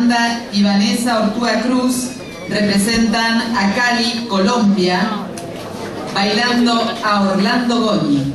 Orlando y Vanessa Ortúa Cruz representan a Cali, Colombia, bailando a Orlando Goni.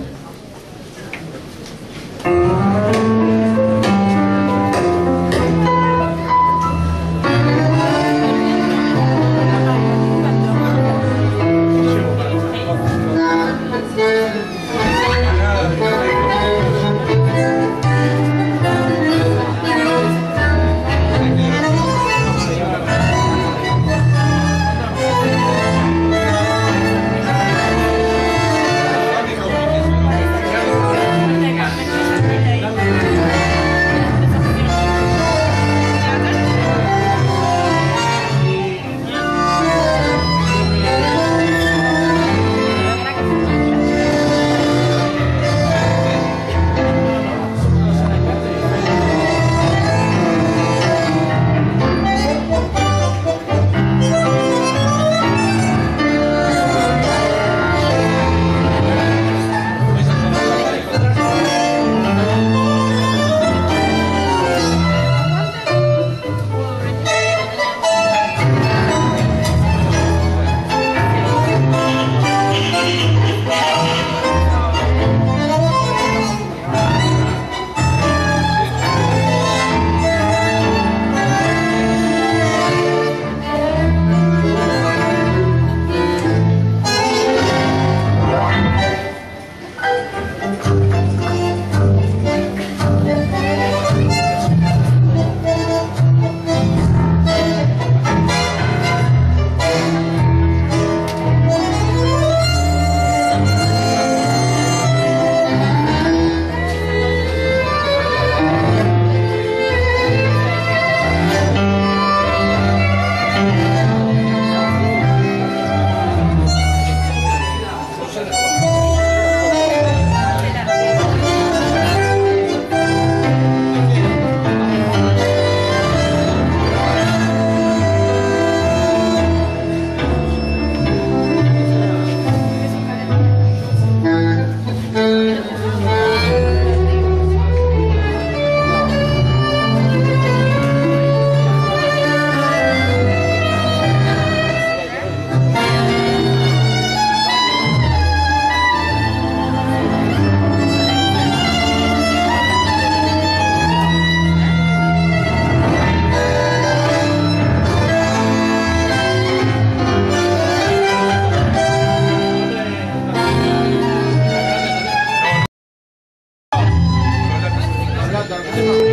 Come on.